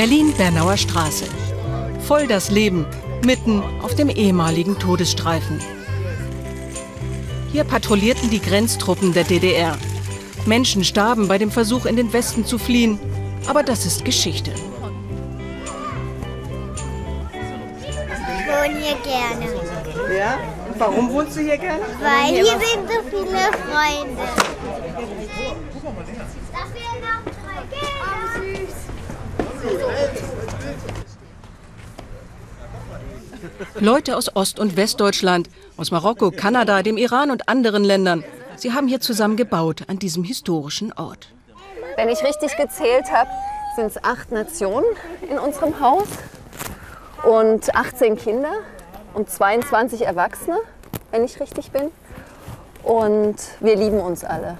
Berlin, Bernauer Straße. Voll das Leben, mitten auf dem ehemaligen Todesstreifen. Hier patrouillierten die Grenztruppen der DDR. Menschen starben bei dem Versuch, in den Westen zu fliehen. Aber das ist Geschichte. Ich wohne hier gerne. Ja? Und warum wohnst du hier gerne? Weil hier sind so viele Freunde. Leute aus Ost- und Westdeutschland, aus Marokko, Kanada, dem Iran und anderen Ländern. Sie haben hier zusammen gebaut, an diesem historischen Ort. Wenn ich richtig gezählt habe, sind es 8 Nationen in unserem Haus und 18 Kinder und 22 Erwachsene, wenn ich richtig bin. Und wir lieben uns alle.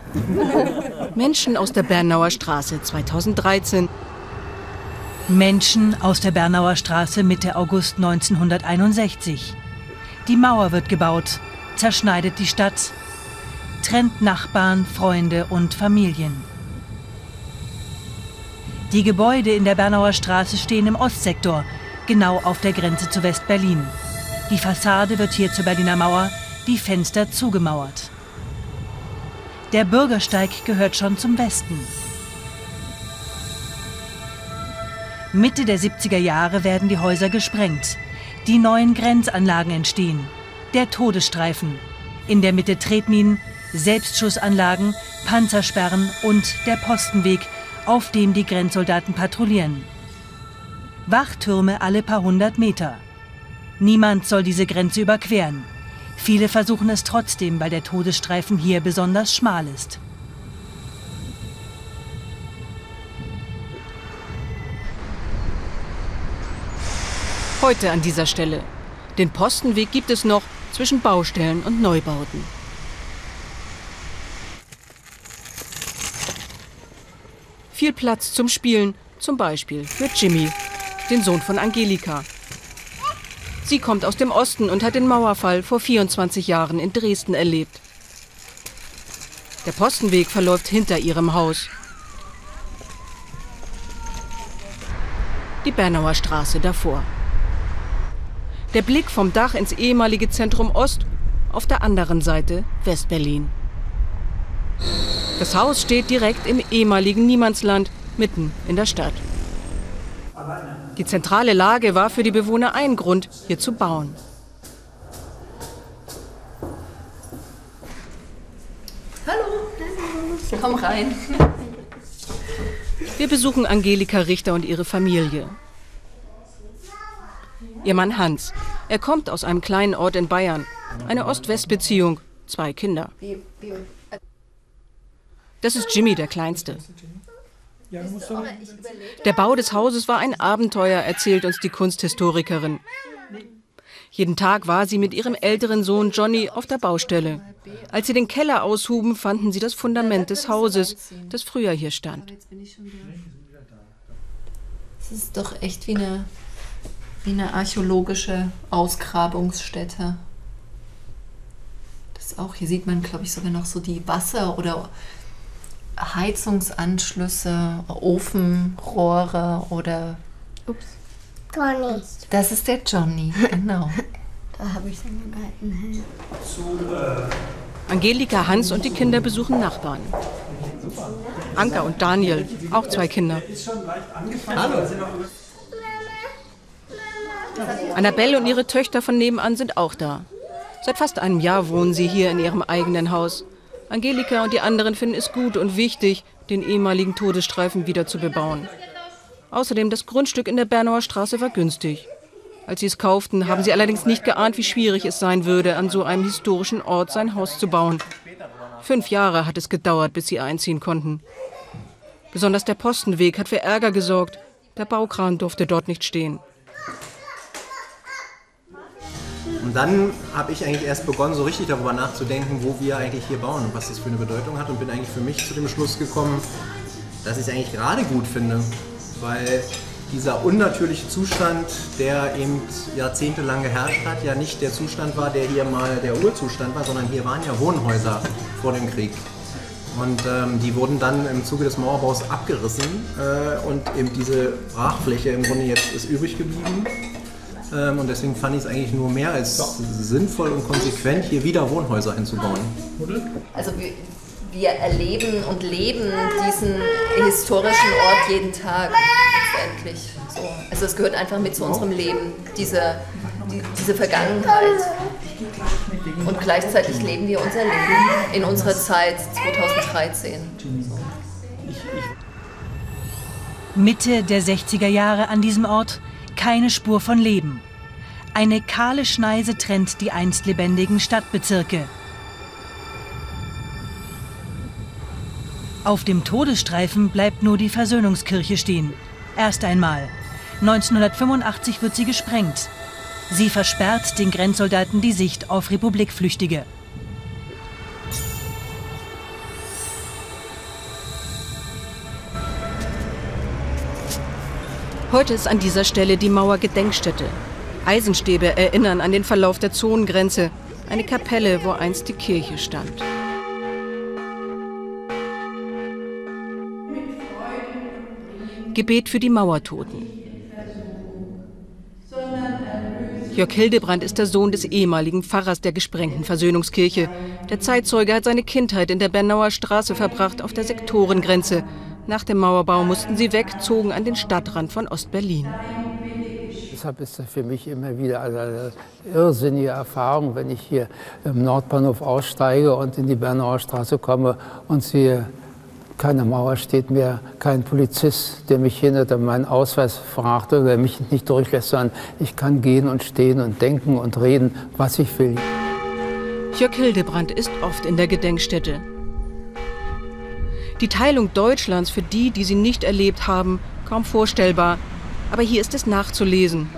Menschen aus der Bernauer Straße 2013. Menschen aus der Bernauer Straße Mitte August 1961. Die Mauer wird gebaut, zerschneidet die Stadt, trennt Nachbarn, Freunde und Familien. Die Gebäude in der Bernauer Straße stehen im Ostsektor, genau auf der Grenze zu West-Berlin. Die Fassade wird hier zur Berliner Mauer, die Fenster zugemauert. Der Bürgersteig gehört schon zum Westen. Mitte der 70er Jahre werden die Häuser gesprengt. Die neuen Grenzanlagen entstehen. Der Todesstreifen. In der Mitte Tretminen, Selbstschussanlagen, Panzersperren und der Postenweg, auf dem die Grenzsoldaten patrouillieren. Wachtürme alle paar hundert Meter. Niemand soll diese Grenze überqueren. Viele versuchen es trotzdem, weil der Todesstreifen hier besonders schmal ist. Heute an dieser Stelle. Den Postenweg gibt es noch zwischen Baustellen und Neubauten. Viel Platz zum Spielen, zum Beispiel für Jimmy, den Sohn von Angelika. Sie kommt aus dem Osten und hat den Mauerfall vor 24 Jahren in Dresden erlebt. Der Postenweg verläuft hinter ihrem Haus. Die Bernauer Straße davor. Der Blick vom Dach ins ehemalige Zentrum Ost, auf der anderen Seite West-Berlin. Das Haus steht direkt im ehemaligen Niemandsland, mitten in der Stadt. Die zentrale Lage war für die Bewohner ein Grund, hier zu bauen. Hallo, komm rein. Wir besuchen Angelika Richter und ihre Familie. Ihr Mann Hans. Er kommt aus einem kleinen Ort in Bayern. Eine Ost-West-Beziehung, 2 Kinder. Das ist Jimmy, der Kleinste. Der Bau des Hauses war ein Abenteuer, erzählt uns die Kunsthistorikerin. Jeden Tag war sie mit ihrem älteren Sohn Johnny auf der Baustelle. Als sie den Keller aushuben, fanden sie das Fundament des Hauses, das früher hier stand. Es ist doch echt wie eine archäologische Ausgrabungsstätte. Das auch, hier sieht man, glaube ich, sogar noch so die Wasser- oder Heizungsanschlüsse, Ofenrohre oder... Ups. Johnny. Das ist der Johnny, genau. Da habe ich seinen alten Helm. Angelika, Hans und die Kinder besuchen Nachbarn. Anka und Daniel, auch 2 Kinder. Hallo. Annabelle und ihre Töchter von nebenan sind auch da. Seit fast einem Jahr wohnen sie hier in ihrem eigenen Haus. Angelika und die anderen finden es gut und wichtig, den ehemaligen Todesstreifen wieder zu bebauen. Außerdem, das Grundstück in der Bernauer Straße war günstig. Als sie es kauften, haben sie allerdings nicht geahnt, wie schwierig es sein würde, an so einem historischen Ort sein Haus zu bauen. 5 Jahre hat es gedauert, bis sie einziehen konnten. Besonders der Postenweg hat für Ärger gesorgt. Der Baukran durfte dort nicht stehen. Und dann habe ich eigentlich erst begonnen, so richtig darüber nachzudenken, wo wir eigentlich hier bauen und was das für eine Bedeutung hat, und bin eigentlich für mich zu dem Schluss gekommen, dass ich es eigentlich gerade gut finde, weil dieser unnatürliche Zustand, der eben jahrzehntelang geherrscht hat, ja nicht der Zustand war, der hier mal der Urzustand war, sondern hier waren ja Wohnhäuser vor dem Krieg. Und die wurden dann im Zuge des Mauerbaus abgerissen und eben diese Brachfläche im Grunde jetzt ist übrig geblieben. Und deswegen fand ich es eigentlich nur mehr als sinnvoll und konsequent, hier wieder Wohnhäuser hinzubauen. Also wir erleben und leben diesen historischen Ort jeden Tag letztendlich. So. Also es gehört einfach mit zu unserem Leben, diese Vergangenheit. Und gleichzeitig leben wir unser Leben in unserer Zeit 2013. Mitte der 60er Jahre an diesem Ort, keine Spur von Leben. Eine kahle Schneise trennt die einst lebendigen Stadtbezirke. Auf dem Todesstreifen bleibt nur die Versöhnungskirche stehen. Erst einmal. 1985 wird sie gesprengt. Sie versperrt den Grenzsoldaten die Sicht auf Republikflüchtige. Heute ist an dieser Stelle die Mauer Gedenkstätte. Eisenstäbe erinnern an den Verlauf der Zonengrenze. Eine Kapelle, wo einst die Kirche stand. Gebet für die Mauertoten. Jörg Hildebrandt ist der Sohn des ehemaligen Pfarrers der gesprengten Versöhnungskirche. Der Zeitzeuge hat seine Kindheit in der Bernauer Straße verbracht, auf der Sektorengrenze. Nach dem Mauerbau mussten sie weg, zogen an den Stadtrand von Ostberlin. Deshalb ist das für mich immer wieder eine irrsinnige Erfahrung, wenn ich hier im Nordbahnhof aussteige und in die Bernauer Straße komme und sehe, keine Mauer steht mehr, kein Polizist, der mich hindert, an meinen Ausweis fragt oder mich nicht durchlässt, sondern ich kann gehen und stehen und denken und reden, was ich will. Jörg Hildebrandt ist oft in der Gedenkstätte. Die Teilung Deutschlands für die, die sie nicht erlebt haben, kaum vorstellbar. Aber hier ist es nachzulesen.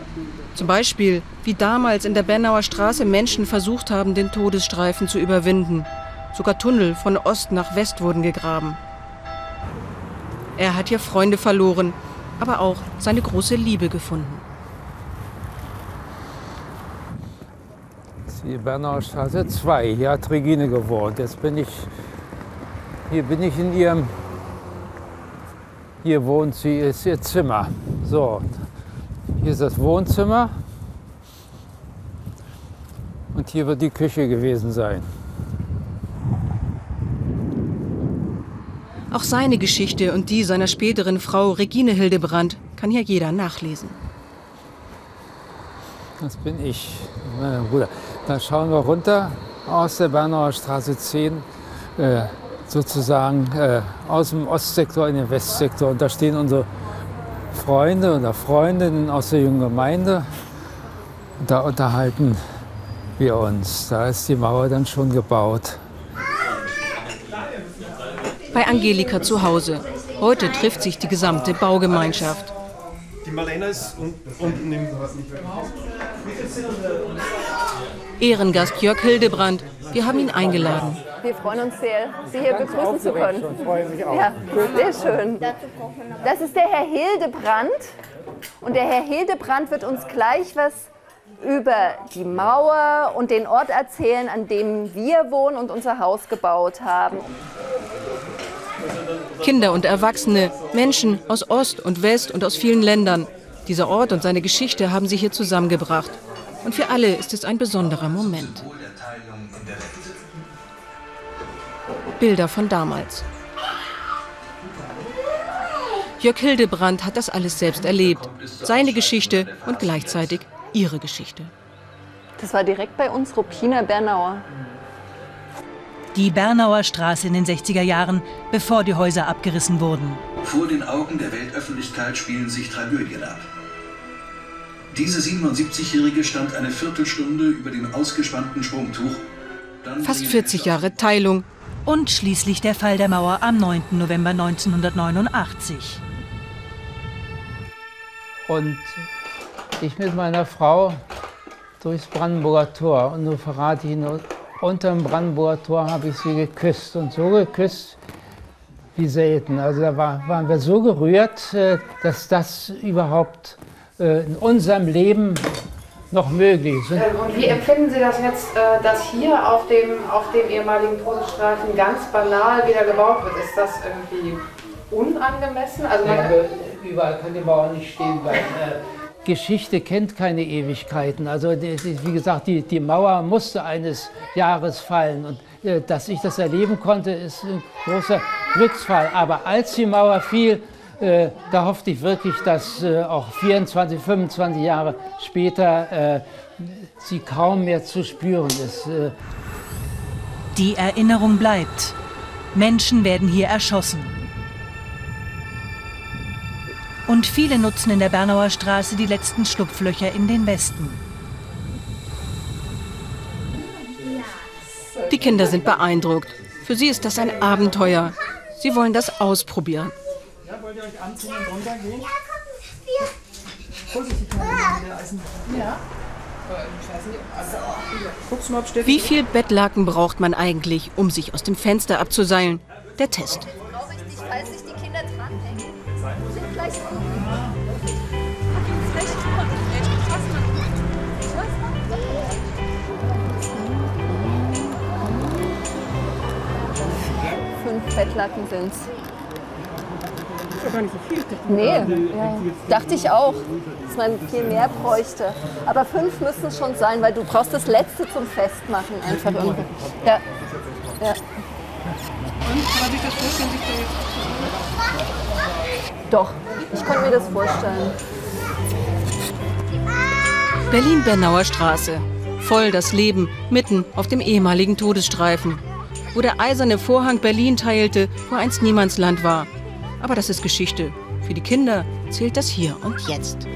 Zum Beispiel, wie damals in der Bernauer Straße Menschen versucht haben, den Todesstreifen zu überwinden. Sogar Tunnel von Ost nach West wurden gegraben. Er hat hier Freunde verloren, aber auch seine große Liebe gefunden. Die Bernauer Straße 2, hier hat Regine gewohnt. Jetzt bin ich in ihrem, hier wohnt sie, ist ihr Zimmer. So, hier ist das Wohnzimmer und hier wird die Küche gewesen sein. Auch seine Geschichte und die seiner späteren Frau Regine Hildebrandt kann hier jeder nachlesen. Das bin ich, mein Bruder. Da schauen wir runter aus der Bernauer Straße 10, sozusagen aus dem Ostsektor in den Westsektor. Und da stehen unsere Freunde oder Freundinnen aus der jungen Gemeinde. Und da unterhalten wir uns. Da ist die Mauer dann schon gebaut. Bei Angelika zu Hause. Heute trifft sich die gesamte Baugemeinschaft. Die Marlena ist unten im Haus. Ehrengast Jörg Hildebrandt. Wir haben ihn eingeladen. Wir freuen uns sehr, Sie hier begrüßen zu können. Ja, sehr schön. Das ist der Herr Hildebrandt. Und der Herr Hildebrandt wird uns gleich was über die Mauer und den Ort erzählen, an dem wir wohnen und unser Haus gebaut haben. Kinder und Erwachsene, Menschen aus Ost und West und aus vielen Ländern. Dieser Ort und seine Geschichte haben sie hier zusammengebracht. Und für alle ist es ein besonderer Moment. Bilder von damals. Jörg Hildebrandt hat das alles selbst erlebt. Seine Geschichte und gleichzeitig ihre Geschichte. Das war direkt bei uns, Ruppiner Bernauer. Die Bernauer Straße in den 60er Jahren, bevor die Häuser abgerissen wurden. Vor den Augen der Weltöffentlichkeit spielen sich Tragödien ab. Diese 77-Jährige stand eine Viertelstunde über dem ausgespannten Sprungtuch. Fast 40 Jahre Teilung. Und schließlich der Fall der Mauer am 9. November 1989. Und ich mit meiner Frau durchs Brandenburger Tor. Und nun verrate ich nur, unterm Brandenburger Tor habe ich sie geküsst und so geküsst wie selten. Also da waren wir so gerührt, dass das überhaupt in unserem Leben noch möglich sind. Und wie empfinden Sie das jetzt, dass hier auf dem ehemaligen Todesstreifen ganz banal wieder gebaut wird? Ist das irgendwie unangemessen? Also ja, überall kann die Mauer nicht stehen bleiben. Geschichte kennt keine Ewigkeiten. Also wie gesagt, die Mauer musste eines Jahres fallen. Und dass ich das erleben konnte, ist ein großer Glücksfall. Aber als die Mauer fiel, da hoffte ich wirklich, dass auch 24, 25 Jahre später sie kaum mehr zu spüren ist. Die Erinnerung bleibt. Menschen werden hier erschossen. Und viele nutzen in der Bernauer Straße die letzten Schlupflöcher in den Westen. Die Kinder sind beeindruckt. Für sie ist das ein Abenteuer. Sie wollen das ausprobieren. Wollt ihr euch anziehen und runtergehen? Ja, komm, wir. Wie viel Bettlaken braucht man eigentlich, um sich aus dem Fenster abzuseilen? Der Test. Fünf Bettlaken sind's. Gar nicht so viel. Nee, ja. Dachte ich auch, dass man viel mehr bräuchte. Aber 5 müssen es schon sein, weil du brauchst das Letzte zum Festmachen einfach irgendwie. Ja. Ja. Doch, ich konnte mir das vorstellen. Berlin-Bernauer Straße. Voll das Leben mitten auf dem ehemaligen Todesstreifen. Wo der eiserne Vorhang Berlin teilte, wo einst Niemandsland war. Aber das ist Geschichte. Für die Kinder zählt das Hier und Jetzt.